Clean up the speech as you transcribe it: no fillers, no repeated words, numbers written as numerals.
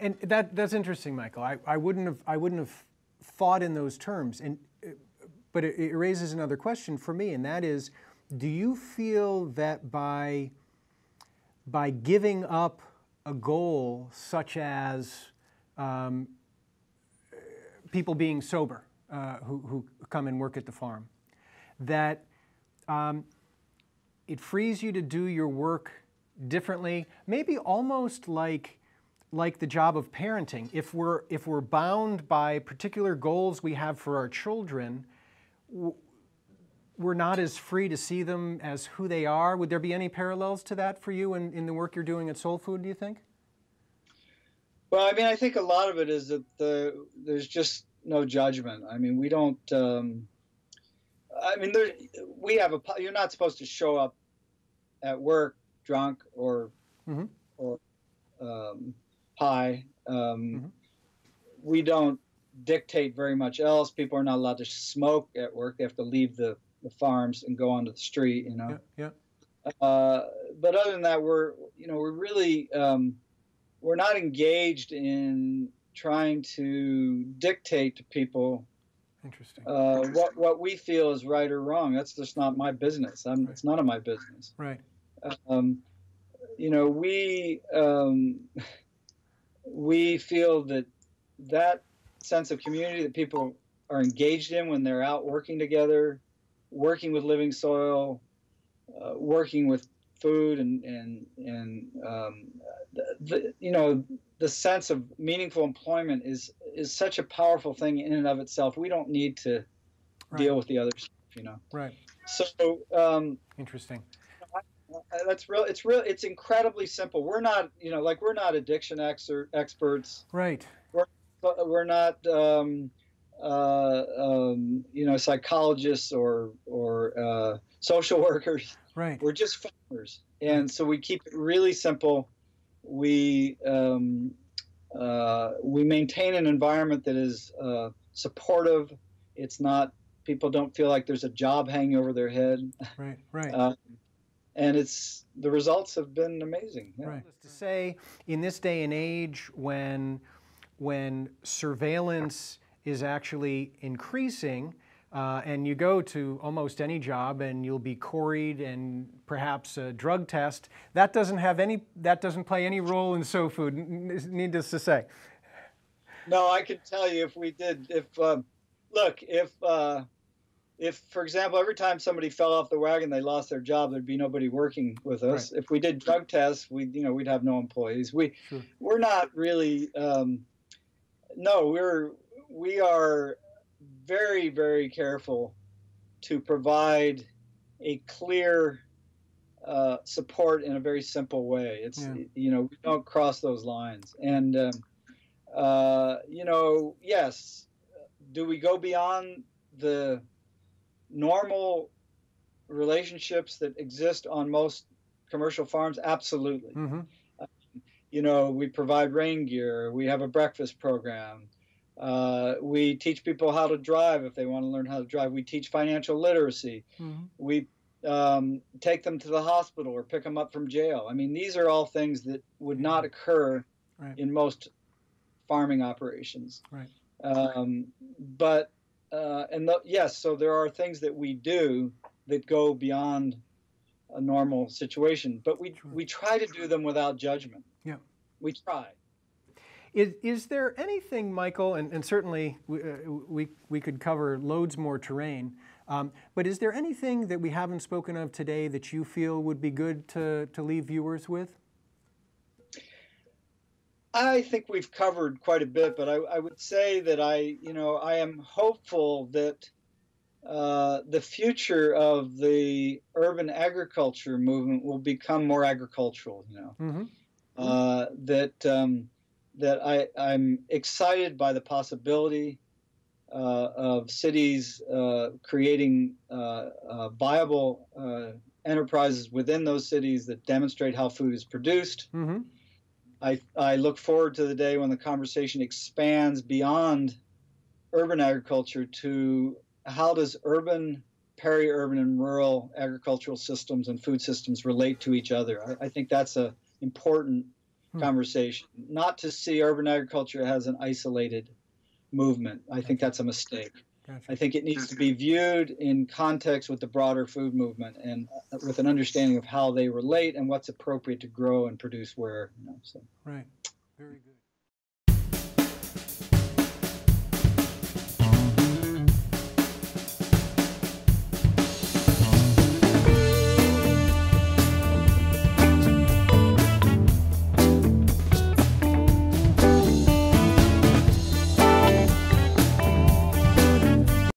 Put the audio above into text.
And that's interesting, Michael. I wouldn't have thought in those terms, and but it raises another question for me, and that is, do you feel that by giving up a goal such as people being sober who come and work at the farm, that it frees you to do your work differently, maybe almost like the job of parenting? If we're bound by particular goals we have for our children, we're not as free to see them as who they are. Would there be any parallels to that for you in the work you're doing at Sole Food, do you think? Well, I mean, I think a lot of it is that there's just no judgment. I mean, we don't, I mean, you're not supposed to show up at work drunk or, mm-hmm. or high. Mm-hmm. We don't dictate very much else. People are not allowed to smoke at work. They have to leave the farms and go onto the street, you know. Yeah, yeah. But other than that, we're really, we're not engaged in trying to dictate to people what we feel is right or wrong. That's just not my business. Right. It's none of my business. Right. You know, we feel that sense of community that people are engaged in when they're out working together, working with living soil, working with food, and you know, the sense of meaningful employment is such a powerful thing in and of itself. We don't need to deal with the other stuff, you know. Right. So interesting. That's real. It's real. It's incredibly simple. We're not, you know, like, we're not addiction experts. Right. We're not, you know, psychologists or social workers. Right. We're just farmers, and so we keep it really simple. We maintain an environment that is supportive. It's not, people don't feel like there's a job hanging over their head. Right. Right. And the results have been amazing. Yeah. Right. To say, in this day and age, when surveillance is actually increasing, and you go to almost any job and you'll be queried and perhaps a drug test, that doesn't play any role in Sole Food, needless to say. No, I could tell you, if we did, if, for example, every time somebody fell off the wagon, they lost their job, there'd be nobody working with us. Right. If we did drug tests, we'd have no employees. We're not really, no, we are very, very careful to provide a clear support in a very simple way. It's, you know, we don't cross those lines. And, you know, yes, do we go beyond the normal relationships that exist on most commercial farms? Absolutely. Mm-hmm. You know, we provide rain gear. We have a breakfast program. We teach people how to drive if they want to learn how to drive. We teach financial literacy. Mm-hmm. We take them to the hospital or pick them up from jail. I mean, these are all things that would not occur in most farming operations. Right. But yes, so there are things that we do that go beyond a normal situation, but we try to do them without judgment. Yeah, we try. Is there anything, Michael, and certainly we could cover loads more terrain, but is there anything that we haven't spoken of today that you feel would be good to leave viewers with? I think we've covered quite a bit, but I would say that I am hopeful that the future of the urban agriculture movement will become more agricultural, you know. Mm-hmm. That I'm excited by the possibility of cities creating viable enterprises within those cities that demonstrate how food is produced. Mm-hmm. I look forward to the day when the conversation expands beyond urban agriculture to how does urban, peri-urban, and rural agricultural systems and food systems relate to each other. I think that's an important conversation. Not to see urban agriculture as an isolated movement. I think that's a mistake. I think it needs to be viewed in context with the broader food movement and with an understanding of how they relate and what's appropriate to grow and produce where. You know, so. Right. Very good.